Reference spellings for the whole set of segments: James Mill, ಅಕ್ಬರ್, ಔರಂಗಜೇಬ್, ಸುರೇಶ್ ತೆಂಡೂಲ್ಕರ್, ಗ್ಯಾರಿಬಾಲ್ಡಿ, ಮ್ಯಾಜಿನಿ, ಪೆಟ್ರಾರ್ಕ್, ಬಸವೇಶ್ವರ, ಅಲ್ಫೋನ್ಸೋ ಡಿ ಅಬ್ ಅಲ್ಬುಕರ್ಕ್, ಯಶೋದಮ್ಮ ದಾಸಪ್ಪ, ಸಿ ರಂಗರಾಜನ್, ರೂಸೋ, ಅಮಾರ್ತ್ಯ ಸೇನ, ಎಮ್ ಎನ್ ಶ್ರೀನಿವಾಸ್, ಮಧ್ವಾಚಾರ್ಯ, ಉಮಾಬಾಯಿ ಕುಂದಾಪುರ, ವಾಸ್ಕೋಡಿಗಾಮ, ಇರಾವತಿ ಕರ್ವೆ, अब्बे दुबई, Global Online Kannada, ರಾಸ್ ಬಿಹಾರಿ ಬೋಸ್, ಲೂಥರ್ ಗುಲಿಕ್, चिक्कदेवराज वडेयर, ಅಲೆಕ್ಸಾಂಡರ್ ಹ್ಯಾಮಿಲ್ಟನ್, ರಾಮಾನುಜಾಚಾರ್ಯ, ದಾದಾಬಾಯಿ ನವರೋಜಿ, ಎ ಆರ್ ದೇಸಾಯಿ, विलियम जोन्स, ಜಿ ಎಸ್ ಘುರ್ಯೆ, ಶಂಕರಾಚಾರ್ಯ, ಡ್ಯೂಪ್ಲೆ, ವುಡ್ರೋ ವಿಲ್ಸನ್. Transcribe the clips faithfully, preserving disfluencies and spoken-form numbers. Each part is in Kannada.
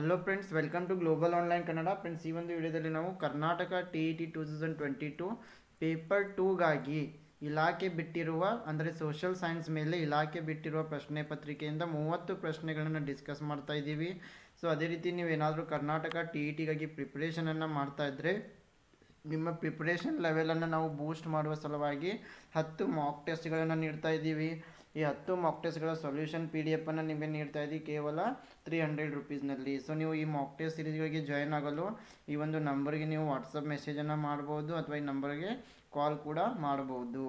Hello friends, welcome to global online Kannada. Friends, ಈ ಒಂದು ವಿಡಿಯೋದಲ್ಲಿ ನಾವು Karnataka T E T two thousand twenty two paper two ಗಾಗಿ ಇಲಾಖೆ ಬಿಟ್ಟಿರುವ ಅಂದರೆ ಸೋಶಿಯಲ್ ಸೈನ್ಸ್ ಮೇಲೆ ಇಲಾಖೆ ಬಿಟ್ಟಿರುವ ಪ್ರಶ್ನೆ ಪತ್ರಿಕೆಯಿಂದ ಮೂವತ್ತು ಪ್ರಶ್ನೆಗಳನ್ನು ಡಿಸ್ಕಸ್ ಮಾಡ್ತಾ ಇದ್ದೀವಿ। ಸೊ ಅದೇ ರೀತಿ ನೀವು ಏನಾದರೂ ಕರ್ನಾಟಕ ಟಿ ಇ ಟಿ ಗಾಗಿ ಪ್ರಿಪರೇಷನ್ ಅನ್ನು ಮಾಡ್ತಾ ಇದ್ದರೆ ನಿಮ್ಮ ಪ್ರಿಪರೇಷನ್ ಲೆವೆಲ್ ಅನ್ನು ನಾವು ಬೂಸ್ಟ್ ಮಾಡುವ ಸಲುವಾಗಿ ಹತ್ತು ಮಾಕ್ ಟೆಸ್ಟ್ ಗಳನ್ನು ನೀಡ್ತಾ ಇದ್ದೀವಿ। ಈ ಹತ್ತು ಮಾಕ್ ಟೆಸ್ಟ್ ಗಳ ಸೊಲ್ಯೂಷನ್ ಪಿ ಡಿ ಎಫ್ ಅನ್ನು ನಿಮಗೆ ನೀಡ್ತಾ ಇದ್ದೀವಿ ಕೇವಲ ತ್ರೀ ಹಂಡ್ರೆಡ್ ರುಪೀಸ್ನಲ್ಲಿ। ಸೊ ನೀವು ಈ ಮಾಕ್ ಟೆಸ್ಟ್ ಸೀರೀಸ್ಗಳಿಗೆ ಜಾಯಿನ್ ಆಗಲು ಈ ಒಂದು ನಂಬರ್ಗೆ ನೀವು ವಾಟ್ಸಪ್ ಮೆಸೇಜನ್ನು ಮಾಡ್ಬೋದು ಅಥವಾ ಈ ನಂಬರ್ಗೆ ಕಾಲ್ ಕೂಡ ಮಾಡ್ಬೋದು।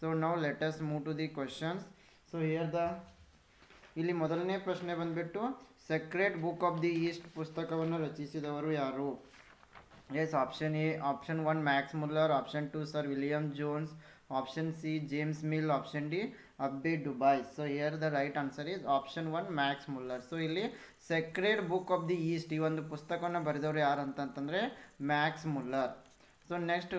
ಸೊ ನಾವು let us move to the questions. So here the ಇಲ್ಲಿ ಮೊದಲನೇ ಪ್ರಶ್ನೆ ಬಂದ್ಬಿಟ್ಟು secret book of the east ಪುಸ್ತಕವನ್ನು ರಚಿಸಿದವರು ಯಾರು? Yes option A, option one Max Muller, option two sir विलियम जोन्स, option C James Mill, option D अब्बे दुबई। So here the right answer is option one Max Muller. So इल्ली secret book of the east ई ओंदु पुस्तकवन्न बरेदवरु यार अंतंतंद्रे Max Muller. So next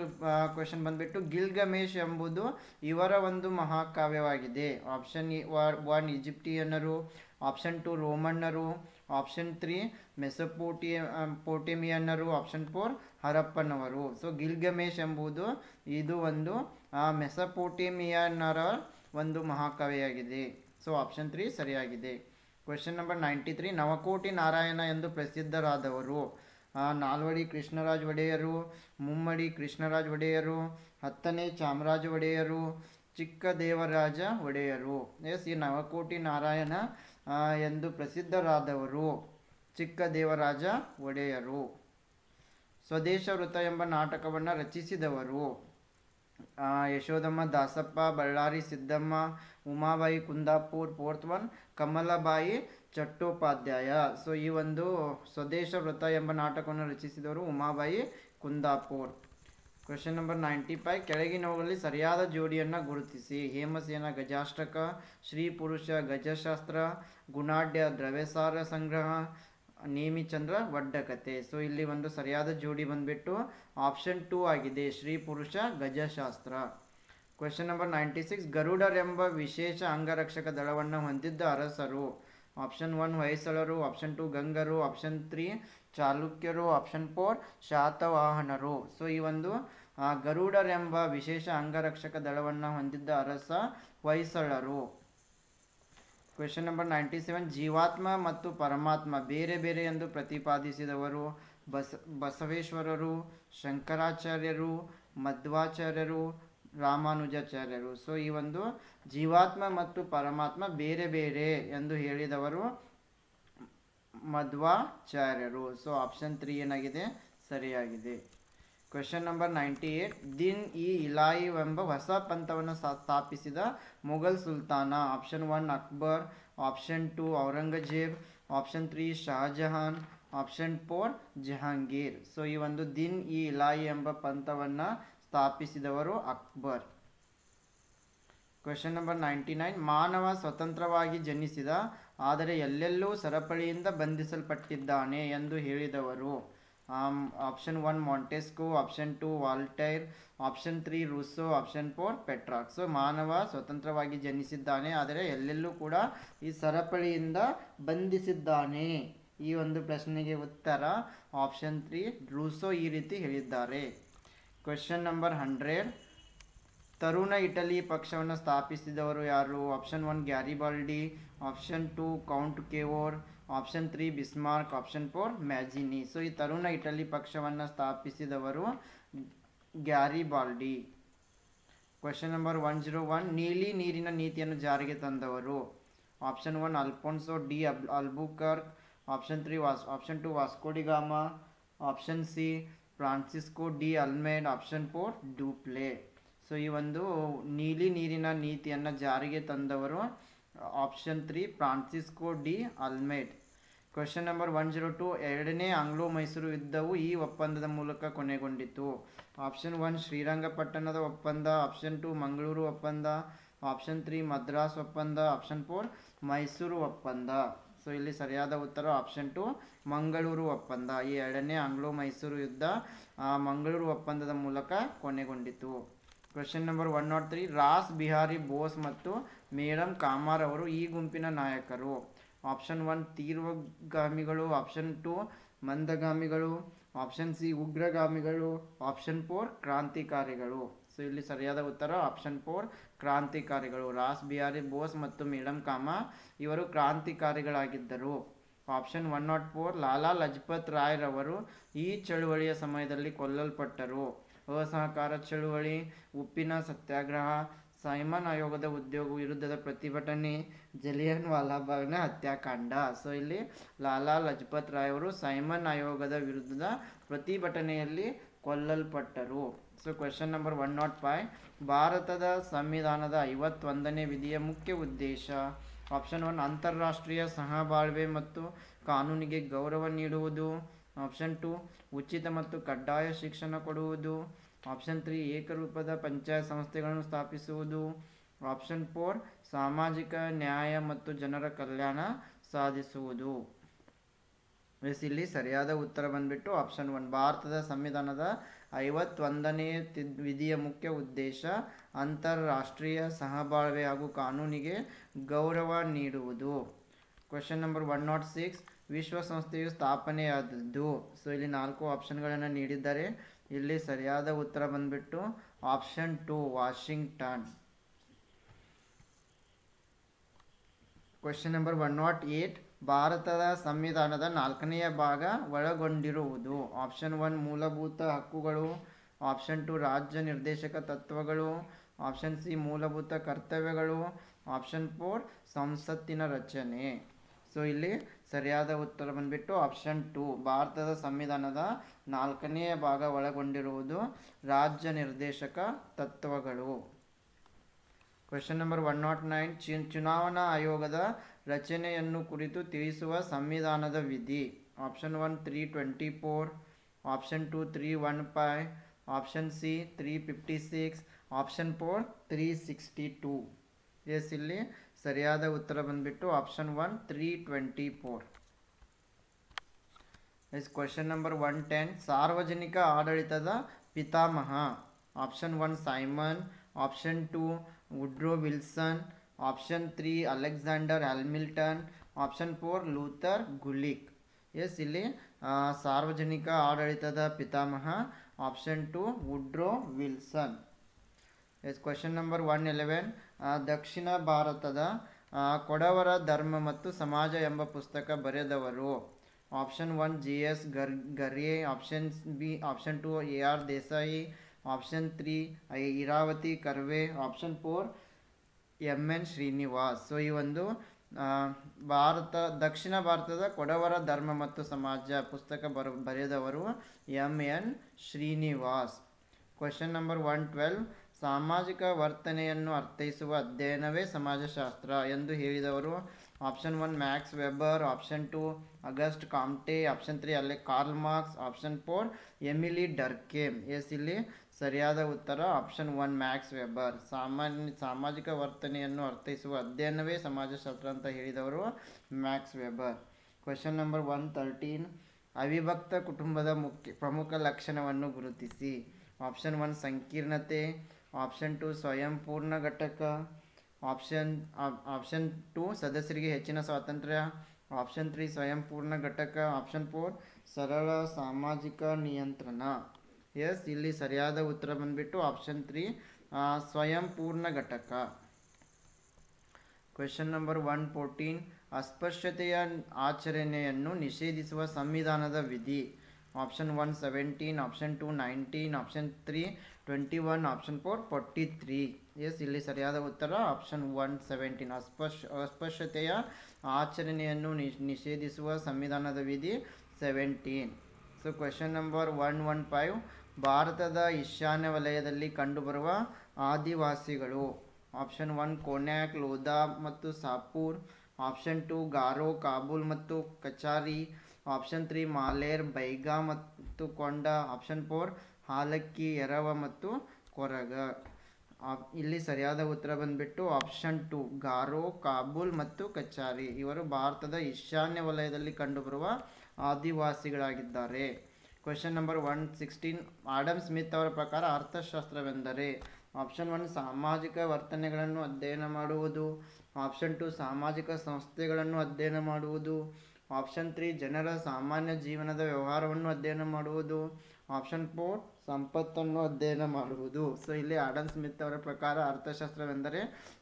question बंदबिट्टु गिल्गमेश एंबुदु इवर ओंदु महाकाव्यवागिदे। ऑप्शन वन ಈಜಿಪ್ಟಿಯನ್ನರು, ऑप्शन टू रोमन्नरू, ऑप्शन थ्री मेसोपोटेमियन्नरू, ऑप्शन फोर हरप्पनवरू। सो गिल्गमेश एंबुदु इदु ओंदु मेसोपोटेमियन्नर ओंदु महाकाव्यवागिदे। सो ऑप्शन थ्री सरियागिदे। Question number ninety three Navakoti Narayana एंदु प्रसिद्धरादवरू नाल्वडी कृष्णराज वडेयर, मुम्मडी कृष्णराज वडेयर, हत्तने चामराज वडेयर, चिक्कदेवराज वडेयर। यस ये नवकोटि नारायण एंदु प्रसिद्धरादवरु चिक्कदेवराज वडेयर। स्वदेश वृत ಎಂಬ ನಾಟಕವನ್ನು ರಚಿಸಿದವರು ಯಶೋದಮ್ಮ ದಾಸಪ್ಪ, Ballari Siddamma, ಉಮಾಬಾಯಿ ಕುಂದಾಪುರ, fourth one Kamalabai Chattopadhyay. So ಈ ಒಂದು ಸ್ವದೇಶ ವೃತ್ತ ಎಂಬ ನಾಟಕವನ್ನು ರಚಿಸಿದವರು ಉಮಾಬಾಯಿ ಕುಂದಾಪುರ। Question number ninety five ಕೆಳಗಿನವುಗಳಲ್ಲಿ ಸರಿಯಾದ ಜೋಡಿಯನ್ನು ಗುರುತಿಸಿ: ಹೇಮಸೇನ ಗಜಾಷ್ಟಕ, ಶ್ರೀ ಪುರುಷ ಗಜಶಾಸ್ತ್ರ, ಗುಣಾಢ್ಯ ದ್ರವ್ಯಸಾರ ಸಂಗ್ರಹ, ನೇಮಿಚಂದ್ರ ಒಡ್ಡಕತೆ। ಸೊ ಇಲ್ಲಿ ಒಂದು ಸರಿಯಾದ ಜೋಡಿ ಬಂದ್ಬಿಟ್ಟು ಆಪ್ಷನ್ ಟೂ ಆಗಿದೆ, Shri Purusha Gajashastra. Question number ninety six ಗರುಡರೆಂಬ ವಿಶೇಷ ಅಂಗರಕ್ಷಕ ದಳವನ್ನು ಹೊಂದಿದ್ದ ಅರಸರು: ಆಪ್ಷನ್ वन ಹೊಯ್ಸಳರು, ಆಪ್ಷನ್ टू ಗಂಗರು, ಆಪ್ಷನ್ थ्री ಚಾಲುಕ್ಯರು, ಆಪ್ಷನ್ फोर ಶಾತವಾಹನರು। ಸೊ ಈ ಒಂದು ಗರುಡರೆಂಬ ವಿಶೇಷ ಅಂಗರಕ್ಷಕ ದಳವನ್ನು ಹೊಂದಿದ್ದ ಅರಸ ಹೊಯ್ಸಳರು। ಕ್ವೆಶ್ಚನ್ ನಂಬರ್ ನೈಂಟಿ ಸೆವೆನ್ ಜೀವಾತ್ಮ ಮತ್ತು ಪರಮಾತ್ಮ ಬೇರೆ ಬೇರೆ ಎಂದು ಪ್ರತಿಪಾದಿಸಿದವರು: ಬಸ ಬಸವೇಶ್ವರರು, ಶಂಕರಾಚಾರ್ಯರು, ಮಧ್ವಾಚಾರ್ಯರು, ರಾಮಾನುಜಾಚಾರ್ಯರು। ಸೊ ಈ ಒಂದು ಜೀವಾತ್ಮ ಮತ್ತು ಪರಮಾತ್ಮ ಬೇರೆ ಬೇರೆ ಎಂದು ಹೇಳಿದವರು ಮಧ್ವಾಚಾರ್ಯರು। ಸೊ ಆಪ್ಷನ್ ತ್ರೀ ಏನಾಗಿದೆ ಸರಿಯಾಗಿದೆ। Question number ninety eight Din E Ilahi ಎಂಬ ಹೊಸ ಪಂಥವನ್ನು ಸ್ಥಾಪಿಸಿದ ಮೊಘಲ್ ಸುಲ್ತಾನ: option one ಅಕ್ಬರ್, option two ಔರಂಗಜೇಬ್, option three Shahjahan, option four Jahangir. So ಈ ಒಂದು ದಿನ್ ಇ ಇಲಾಯಿ ಎಂಬ ಪಂಥವನ್ನು ಸ್ಥಾಪಿಸಿದವರು ಅಕ್ಬರ್. Question number ninety nine ಮಾನವ ಸ್ವತಂತ್ರವಾಗಿ ಜನಿಸಿದ ಆದರೆ ಎಲ್ಲೆಲ್ಲೂ ಸರಪಳಿಯಿಂದ ಬಂಧಿಸಲ್ಪಟ್ಟಿದ್ದಾನೆ ಎಂದು ಹೇಳಿದವರು: option one Montesquieu, option two Voltaire, option three ರೂಸೋ, option four ಪೆಟ್ರಾರ್ಕ್. So ಮಾನವ ಸ್ವತಂತ್ರವಾಗಿ ಜನಿಸಿದ್ದಾನೆ ಆದರೆ ಎಲ್ಲೆಲ್ಲೂ ಕೂಡ ಈ ಸರಪಳಿಯಿಂದ ಬಂಧಿಸಿದ್ದಾನೆ. ಈ ಒಂದು ಪ್ರಶ್ನೆಗೆ ಉತ್ತರ ಆಪ್ಷನ್ थ्री ರೂಸೋ ಈ ರೀತಿ ಹೇಳಿದ್ದಾರೆ. ಕ್ವೆಶ್ಚನ್ ನಂಬರ್ ಹಂಡ್ರೆಡ್ ತರುಣ ಇಟಲಿ ಪಕ್ಷವನ್ನು ಸ್ಥಾಪಿಸಿದವರು ಯಾರು? Option one ಗ್ಯಾರಿಬಾಲ್ಡಿ, option two Count Cavour, option three Bismarck, option four ಮ್ಯಾಜಿನಿ. So ಈ ತರುಣ ಇಟಲಿ ಪಕ್ಷವನ್ನು ಸ್ಥಾಪಿಸಿದವರು ಗ್ಯಾರಿಬಾಲ್ಡಿ. Question number one zero one ನೀಲಿ ನೀರಿನ ನೀತಿಯನ್ನು ಜಾರಿಗೆ ತಂದವರು: ಆಪ್ಷನ್ ಒನ್ ಅಲ್ಫೋನ್ಸೋ ಡಿ ಅಬ್ ಅಲ್ಬುಕರ್ಕ್, ಆಪ್ಷನ್ ತ್ರೀ ವಾಸ್ option two ವಾಸ್ಕೋಡಿಗಾಮ, option C Francisco de Almeida, option four ಡ್ಯೂಪ್ಲೆ. So ಈ ಒಂದು ನೀಲಿ ನೀರಿನ ನೀತಿಯನ್ನು ಜಾರಿಗೆ ತಂದವರು option three Francisco de Almeida. Question number one zero two ಎರಡನೇ ಆಂಗ್ಲೋ ಮೈಸೂರು ಯುದ್ಧವು ಈ ಒಪ್ಪಂದದ ಮೂಲಕ ಕೊನೆಗೊಂಡಿತು: ಆಪ್ಷನ್ ಒನ್ ಶ್ರೀರಂಗಪಟ್ಟಣದ ಒಪ್ಪಂದ, ಆಪ್ಷನ್ ಟು ಮಂಗಳೂರು ಒಪ್ಪಂದ, ಆಪ್ಷನ್ ತ್ರೀ ಮದ್ರಾಸ್ ಒಪ್ಪಂದ, ಆಪ್ಷನ್ ಫೋರ್ ಮೈಸೂರು ಒಪ್ಪಂದ. ಸೊ ಇಲ್ಲಿ ಸರಿಯಾದ ಉತ್ತರ ಆಪ್ಷನ್ ಟು ಮಂಗಳೂರು ಒಪ್ಪಂದ. ಈ ಎರಡನೇ ಆಂಗ್ಲೋ ಮೈಸೂರು ಯುದ್ಧ ಮಂಗಳೂರು ಒಪ್ಪಂದದ ಮೂಲಕ ಕೊನೆಗೊಂಡಿತು. Question number one not three ರಾಸ್ ಬಿಹಾರಿ ಬೋಸ್ ಮತ್ತು ಮೇಡಮ್ ಕಾಮಾರವರು ಈ ಗುಂಪಿನ ನಾಯಕರು: ಆಪ್ಷನ್ वन ತೀವ್ರಗಾಮಿಗಳು, ಆಪ್ಷನ್ टू ಮಂದಗಾಮಿಗಳು, ಆಪ್ಷನ್ ಸಿ ಉಗ್ರಗಾಮಿಗಳು, ಆಪ್ಷನ್ फ़ोर ಕ್ರಾಂತಿಕಾರಿಗಳು. ಸೊ ಇಲ್ಲಿ ಸರಿಯಾದ ಉತ್ತರ ಆಪ್ಷನ್ फ़ोर ಕ್ರಾಂತಿಕಾರಿಗಳು. ರಾಸ್ ಬಿಹಾರಿ ಬೋಸ್ ಮತ್ತು ಮೇಡಮ್ ಕಾಮಾ ಇವರು ಕ್ರಾಂತಿಕಾರಿಗಳಾಗಿದ್ದರು. Option one not four Lala Lajpat Rai ರವರು ಈ ಚಳುವಳಿಯ ಸಮಯದಲ್ಲಿ ಕೊಲ್ಲಲ್ಪಟ್ಟರು. ಅಸಹಕಾರ ಚಳುವಳಿ, ಉಪ್ಪಿನ ಸತ್ಯಾಗ್ರಹ, ಸೈಮನ್ ಆಯೋಗದ ಉದ್ಯೋಗ ವಿರುದ್ಧದ ಪ್ರತಿಭಟನೆ, ಜಲಿಯನ್ ವಾಲಾಬಾಗ್ನ ಹತ್ಯಾಕಾಂಡ. ಸೊ ಇಲ್ಲಿ ಲಾಲಾ ಲಜಪತ್ ರಾಯ್ ಅವರು ಸೈಮನ್ ಆಯೋಗದ ವಿರುದ್ಧದ ಪ್ರತಿಭಟನೆಯಲ್ಲಿ ಕೊಲ್ಲಲ್ಪಟ್ಟರು. So question number one nought five ಭಾರತದ ಸಂವಿಧಾನದ ಐವತ್ತೊಂದನೇ ವಿಧಿಯ ಮುಖ್ಯ ಉದ್ದೇಶ. ಆಪ್ಷನ್ ಒನ್ ಅಂತಾರಾಷ್ಟ್ರೀಯ ಸಹಬಾಳ್ವೆ ಮತ್ತು ಕಾನೂನಿಗೆ ಗೌರವ ನೀಡುವುದು. ಆಪ್ಷನ್ ಟು ಉಚಿತ ಮತ್ತು ಕಡ್ಡಾಯ ಶಿಕ್ಷಣ ಕೊಡುವುದು. ಆಪ್ಷನ್ ತ್ರೀ ಏಕರೂಪದ ಪಂಚಾಯತ್ ಸಂಸ್ಥೆಗಳನ್ನು ಸ್ಥಾಪಿಸುವುದು. ಆಪ್ಷನ್ ಫೋರ್ ಸಾಮಾಜಿಕ ನ್ಯಾಯ ಮತ್ತು ಜನರ ಕಲ್ಯಾಣ ಸಾಧಿಸುವುದು. ಇಲ್ಲಿ ಸರಿಯಾದ ಉತ್ತರ ಬಂದ್ಬಿಟ್ಟು ಆಪ್ಷನ್ ಒನ್ ಭಾರತದ ಸಂವಿಧಾನದ ಐವತ್ತೊಂದನೇ ವಿಧಿಯ ಮುಖ್ಯ ಉದ್ದೇಶ ಅಂತಾರಾಷ್ಟ್ರೀಯ ಸಹಬಾಳ್ವೆ ಹಾಗೂ ಕಾನೂನಿಗೆ ಗೌರವ ನೀಡುವುದು. Question number one not six ವಿಶ್ವಸಂಸ್ಥೆಯು ಸ್ಥಾಪನೆಯಾದದ್ದು. ಸೊ ಇಲ್ಲಿ ನಾಲ್ಕು ಆಪ್ಷನ್ಗಳನ್ನು ನೀಡಿದ್ದಾರೆ. ಇಲ್ಲಿ ಸರಿಯಾದ ಉತ್ತರ ಬಂದ್ಬಿಟ್ಟು option two Washington. Question number one not eight ಭಾರತದ ಸಂವಿಧಾನದ ನಾಲ್ಕನೆಯ ಭಾಗ ಒಳಗೊಂಡಿರುವುದು. ಆಪ್ಷನ್ ಒನ್ ಮೂಲಭೂತ ಹಕ್ಕುಗಳು, ಆಪ್ಷನ್ ಟು ರಾಜ್ಯ ನಿರ್ದೇಶಕ ತತ್ವಗಳು, ಆಪ್ಷನ್ ಸಿ ಮೂಲಭೂತ ಕರ್ತವ್ಯಗಳು, ಆಪ್ಷನ್ ಫೋರ್ ಸಂಸತ್ತಿನ ರಚನೆ. ಸೊ ಇಲ್ಲಿ ಸರಿಯಾದ ಉತ್ತರ ಬಂದ್ಬಿಟ್ಟು ಆಪ್ಷನ್ ಟು ಭಾರತದ ಸಂವಿಧಾನದ ನಾಲ್ಕನೆಯ ಭಾಗ ಒಳಗೊಂಡಿರುವುದು ರಾಜ್ಯ ನಿರ್ದೇಶಕ ತತ್ವಗಳು. Question number one not nine ಚಿ ಚುನಾವಣಾ ಆಯೋಗದ ರಚನೆಯನ್ನು ಕುರಿತು ತಿಳಿಸುವ ಸಂವಿಧಾನದ ವಿಧಿ. Option one three twenty four, option two three one five, option C three fifty six, option four three sixty two. Yes ಇಲ್ಲಿ ಸರಿಯಾದ ಉತ್ತರ ಬಂದ್ಬಿಟ್ಟು option one three twenty four. Yes question number one ten ಸಾರ್ವಜನಿಕ ಆಡಳಿತದ ಪಿತಾಮಹ. Option one Simon, option two ವುಡ್ರೋ ವಿಲ್ಸನ್, option three ಅಲೆಕ್ಸಾಂಡರ್ ಹ್ಯಾಮಿಲ್ಟನ್, option four ಲೂಥರ್ ಗುಲಿಕ್. S ಇಲ್ಲಿ ಸಾರ್ವಜನಿಕ ಆಡಳಿತದ ಪಿತಾಮಹ option two ವುಡ್ರೋ ವಿಲ್ಸನ್. Yes question number one eleven ದಕ್ಷಿಣ ಭಾರತದ ಕೊಡವರ ಧರ್ಮ ಮತ್ತು ಸಮಾಜ ಎಂಬ ಪುಸ್ತಕ ಬರೆದವರು. ಆಪ್ಷನ್ ಒನ್ ಜಿ ಎಸ್ ಗರ್ Ghurye option B option two ಎ ಆರ್ ದೇಸಾಯಿ, option three ಇರಾವತಿ ಕರ್ವೆ, option four ಎಮ್ ಎನ್ ಶ್ರೀನಿವಾಸ್. So ಈ ಒಂದು ಭಾರತ ದಕ್ಷಿಣ ಭಾರತದ ಕೊಡವರ ಧರ್ಮ ಮತ್ತು ಸಮಾಜ ಪುಸ್ತಕ ಬರ ಬರೆದವರು ಎಮ್ ಎನ್ ಶ್ರೀನಿವಾಸ್. Question number one twelve ಸಾಮಾಜಿಕ ವರ್ತನೆಯನ್ನು ಅರ್ಥೈಸುವ ಅಧ್ಯಯನವೇ ಸಮಾಜಶಾಸ್ತ್ರ ಎಂದು ಹೇಳಿದವರು. Option one Max Weber, option two Auguste Comte, option three ಅಲ್ಲೇ Karl Marx, option four Emile Durkheim. Yes ಇಲ್ಲಿ ಸರಿಯಾದ ಉತ್ತರ ಆಪ್ಷನ್ ಒನ್ ಮ್ಯಾಕ್ಸ್ ವೆಬರ್. ಸಾಮಾನ್ಯ ಸಾಮಾಜಿಕ ವರ್ತನೆಯನ್ನು ಅರ್ಥೈಸುವ ಅಧ್ಯಯನವೇ ಸಮಾಜಶಾಸ್ತ್ರ ಅಂತ ಹೇಳಿದವರು Max Weber. Question number one thirteen ಅವಿಭಕ್ತ ಕುಟುಂಬದ ಮುಖ್ಯ ಪ್ರಮುಖ ಲಕ್ಷಣವನ್ನು ಗುರುತಿಸಿ. ಆಪ್ಷನ್ ಒನ್ ಸಂಕೀರ್ಣತೆ, ಆಪ್ಷನ್ ಟು ಸ್ವಯಂಪೂರ್ಣ ಘಟಕ, ಆಪ್ಷನ್ ಆಪ್ಷನ್ ಟು ಸದಸ್ಯರಿಗೆ ಹೆಚ್ಚಿನ ಸ್ವಾತಂತ್ರ್ಯ, ಆಪ್ಷನ್ ತ್ರೀ ಸ್ವಯಂಪೂರ್ಣ ಘಟಕ, ಆಪ್ಷನ್ ಫೋರ್ ಸರಳ ಸಾಮಾಜಿಕ ನಿಯಂತ್ರಣ. ಎಸ್ ಇಲ್ಲಿ ಸರಿಯಾದ ಉತ್ತರ ಬಂದ್ಬಿಟ್ಟು ಆಪ್ಷನ್ ತ್ರೀ ಸ್ವಯಂಪೂರ್ಣ ಘಟಕ. ಕ್ವೆಶನ್ ನಂಬರ್ ಒನ್ ಫೋರ್ಟೀನ್ ಅಸ್ಪೃಶ್ಯತೆಯ ಆಚರಣೆಯನ್ನು ನಿಷೇಧಿಸುವ ಸಂವಿಧಾನದ ವಿಧಿ. Option one seventeen, option two nineteen, option three twenty one, option four forty three. Yes ಇಲ್ಲಿ ಸರಿಯಾದ ಉತ್ತರ ಆಪ್ಷನ್ ಒನ್ ಸೆವೆಂಟೀನ್ ಅಸ್ಪೃಶ್ ಅಸ್ಪೃಶ್ಯತೆಯ ಆಚರಣೆಯನ್ನು ನಿಷೇಧಿಸುವ ಸಂವಿಧಾನದ ವಿಧಿ seventeen. So question number one one five ಭಾರತದ ಈಶಾನ್ಯ ವಲಯದಲ್ಲಿ ಕಂಡುಬರುವ ಆದಿವಾಸಿಗಳು. ಆಪ್ಷನ್ ಒನ್ ಕೊನ್ಯಾಕ್, ಲೋಧಾ ಮತ್ತು ಸಾಪೂರ್, ಆಪ್ಷನ್ ಟು ಗಾರೋ, ಕಾಬೂಲ್ ಮತ್ತು ಕಚಾರಿ, ಆಪ್ಷನ್ ತ್ರೀ ಮಾಲೇರ್, ಬೈಗಾ ಮತ್ತು ಕೊಂಡ, ಆಪ್ಷನ್ ಫೋರ್ ಹಾಲಕ್ಕಿ, ಎರವ ಮತ್ತು ಕೊರಗ. ಇಲ್ಲಿ ಸರಿಯಾದ ಉತ್ತರ ಬಂದ್ಬಿಟ್ಟು ಆಪ್ಷನ್ ಟು ಗಾರೋ, ಕಾಬೂಲ್ ಮತ್ತು ಕಚಾರಿ ಇವರು ಭಾರತದ ಈಶಾನ್ಯ ವಲಯದಲ್ಲಿ ಕಂಡುಬರುವ ಆದಿವಾಸಿಗಳಾಗಿದ್ದಾರೆ. Question number one sixteen Adam Smith ಅವರ ಪ್ರಕಾರ ಅರ್ಥಶಾಸ್ತ್ರವೆಂದರೆ. ಆಪ್ಷನ್ ಒನ್ ಸಾಮಾಜಿಕ ವರ್ತನೆಗಳನ್ನು ಅಧ್ಯಯನ ಮಾಡುವುದು, ಆಪ್ಷನ್ टू ಸಾಮಾಜಿಕ ಸಂಸ್ಥೆಗಳನ್ನು ಅಧ್ಯಯನ ಮಾಡುವುದು, ಆಪ್ಷನ್ थ्री ಜನರ ಸಾಮಾನ್ಯ ಜೀವನದ ವ್ಯವಹಾರವನ್ನು ಅಧ್ಯಯನ ಮಾಡುವುದು, ಆಪ್ಷನ್ फोर ಸಂಪತ್ತನ್ನು ಅಧ್ಯಯನ ಮಾಡುವುದು. ಸೊ ಇಲ್ಲಿ ಆಡಮ್ ಸ್ಮಿತ್ ಅವರ ಪ್ರಕಾರ ಅರ್ಥಶಾಸ್ತ್ರವೆಂದರೆ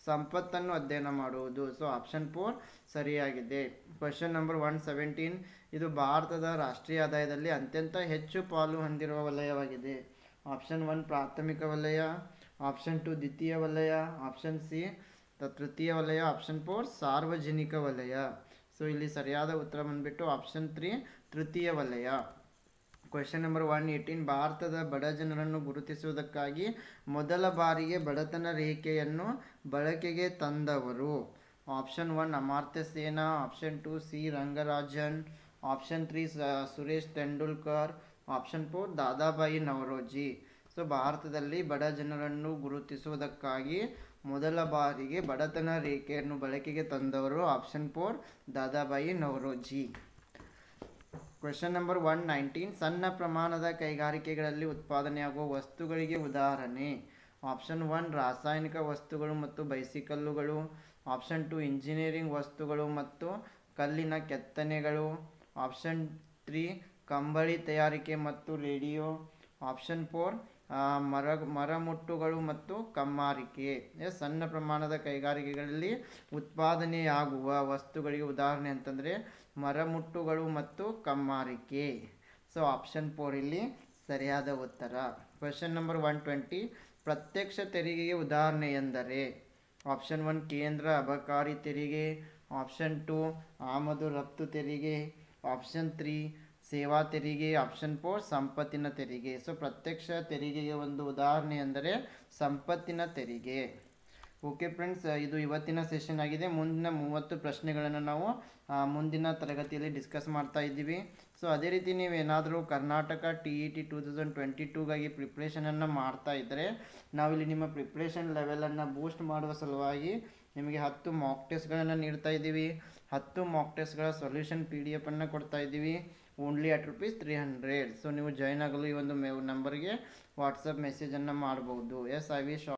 ಸಂಪತ್ತನ್ನು ಅಧ್ಯಯನ ಮಾಡುವುದು. ಸೊ ಆಪ್ಷನ್ ಫೋರ್ ಸರಿಯಾಗಿದೆ. ಕ್ವೆಶ್ಚನ್ ನಂಬರ್ ಒನ್ ಸೆವೆಂಟೀನ್, ಇದು ಭಾರತದ ರಾಷ್ಟ್ರೀಯ ಆದಾಯದಲ್ಲಿ ಅತ್ಯಂತ ಹೆಚ್ಚು ಪಾಲು ಹೊಂದಿರುವ ವಲಯವಾಗಿದೆ. ಆಪ್ಷನ್ ಒನ್ ಪ್ರಾಥಮಿಕ ವಲಯ, ಆಪ್ಷನ್ ಟು ದ್ವಿತೀಯ ವಲಯ, ಆಪ್ಷನ್ ಸಿ ತೃತೀಯ ವಲಯ, ಆಪ್ಷನ್ ಫೋರ್ ಸಾರ್ವಜನಿಕ ವಲಯ. ಸೊ ಇಲ್ಲಿ ಸರಿಯಾದ ಉತ್ತರ ಬಂದ್ಬಿಟ್ಟು ಆಪ್ಷನ್ ತ್ರೀ ತೃತೀಯ ವಲಯ. ಕ್ವೆಶ್ಚನ್ ನಂಬರ್ ಒನ್ ಏಯ್ಟೀನ್, ಭಾರತದ ಬಡ ಜನರನ್ನು ಗುರುತಿಸುವುದಕ್ಕಾಗಿ ಮೊದಲ ಬಾರಿಗೆ ಬಡತನ ರೇಖೆಯನ್ನು ಬಳಕೆಗೆ ತಂದವರು. Option one ಅಮಾರ್ತ್ಯ ಸೇನ, option two ಸಿ ರಂಗರಾಜನ್, option three ಸುರೇಶ್ ತೆಂಡೂಲ್ಕರ್, option four ದಾದಾಬಾಯಿ ನವರೋಜಿ. So ಭಾರತದಲ್ಲಿ ಬಡ ಜನರನ್ನು ಗುರುತಿಸುವುದಕ್ಕಾಗಿ ಮೊದಲ ಬಾರಿಗೆ ಬಡತನ ರೇಖೆಯನ್ನು ಬಳಕೆಗೆ ತಂದವರು option four ದಾದಾಬಾಯಿ ನವರೋಜಿ. Question number one nineteen, ಸಣ್ಣ ಪ್ರಮಾಣದ ಕೈಗಾರಿಕೆಗಳಲ್ಲಿ ಉತ್ಪಾದನೆಯಾಗುವ ವಸ್ತುಗಳಿಗೆ ಉದಾಹರಣೆ. ಆಪ್ಷನ್ ಒನ್ ರಾಸಾಯನಿಕ ವಸ್ತುಗಳು ಮತ್ತು ಬೈಸಿಕಲ್ಲುಗಳು, ಆಪ್ಷನ್ ಟು ಇಂಜಿನಿಯರಿಂಗ್ ವಸ್ತುಗಳು ಮತ್ತು ಕಲ್ಲಿನ ಕೆತ್ತನೆಗಳು, ಆಪ್ಷನ್ ತ್ರೀ ಕಂಬಳಿ ತಯಾರಿಕೆ ಮತ್ತು ರೇಡಿಯೋ, ಆಪ್ಷನ್ ಫೋರ್ ಮರ ಮರಮುಟ್ಟುಗಳು ಮತ್ತು ಕಮ್ಮಾರಿಕೆ. ಸಣ್ಣ ಪ್ರಮಾಣದ ಕೈಗಾರಿಕೆಗಳಲ್ಲಿ ಉತ್ಪಾದನೆಯಾಗುವ ವಸ್ತುಗಳಿಗೆ ಉದಾಹರಣೆ ಅಂತಂದರೆ ಮರಮುಟ್ಟುಗಳು ಮತ್ತು ಕಮ್ಮಾರಿಕೆ. ಸೊ ಆಪ್ಷನ್ ಫೋರ್ ಇಲ್ಲಿ ಸರಿಯಾದ ಉತ್ತರ. ಕ್ವೆಶ್ಚನ್ ನಂಬರ್ ಒನ್ ಟ್ವೆಂಟಿ, ಪ್ರತ್ಯಕ್ಷ ತೆರಿಗೆಗೆ ಉದಾಹರಣೆ ಎಂದರೆ. ಆಪ್ಷನ್ ಒನ್ ಕೇಂದ್ರ ಅಬಕಾರಿ ತೆರಿಗೆ, ಆಪ್ಷನ್ ಟು ಆಮದು ರಫ್ತು ತೆರಿಗೆ, ಆಪ್ಷನ್ ತ್ರೀ ಸೇವಾ ತೆರಿಗೆ, ಆಪ್ಷನ್ ಫೋರ್ ಸಂಪತ್ತಿನ ತೆರಿಗೆ. ಸೊ ಪ್ರತ್ಯಕ್ಷ ತೆರಿಗೆಗೆ ಒಂದು ಉದಾಹರಣೆ ಅಂದರೆ ಸಂಪತ್ತಿನ ತೆರಿಗೆ. ಓಕೆ ಫ್ರೆಂಡ್ಸ್, ಇದು ಇವತ್ತಿನ ಸೆಷನ್ ಆಗಿದೆ. ಮುಂದಿನ ಮೂವತ್ತು ಪ್ರಶ್ನೆಗಳನ್ನು ನಾವು ಮುಂದಿನ ತರಗತಿಯಲ್ಲಿ ಡಿಸ್ಕಸ್ ಮಾಡ್ತಾ ಇದ್ದೀವಿ. ಸೊ ಅದೇ ರೀತಿ ನೀವೇನಾದರೂ Karnataka T E T two thousand twenty ಟೂಗಾಗಿ ಪ್ರಿಪ್ರೇಷನನ್ನು ಮಾಡ್ತಾ ಇದ್ದರೆ ನಾವಿಲ್ಲಿ ನಿಮ್ಮ ಪ್ರಿಪ್ರೇಷನ್ ಲೆವೆಲನ್ನು ಬೂಸ್ಟ್ ಮಾಡುವ ಸಲುವಾಗಿ ನಿಮಗೆ ಹತ್ತು ಮಾಕ್ ಟೆಸ್ಟ್ಗಳನ್ನು ನೀಡ್ತಾ ಇದ್ದೀವಿ. ಹತ್ತು ಮಾಕ್ ಟೆಸ್ಟ್ಗಳ ಸೊಲ್ಯೂಷನ್ ಪಿ ಡಿ ಎಫ್ ಅನ್ನು ಕೊಡ್ತಾ ಇದ್ದೀವಿ only at rupees three hundred. So ನೀವು ಜಾಯ್ನ್ ಆಗಲು ಈ ಒಂದು ಮೆ ನಂಬರ್ಗೆ ವಾಟ್ಸಪ್ ಮೆಸೇಜನ್ನು ಮಾಡ್ಬೋದು. S I wish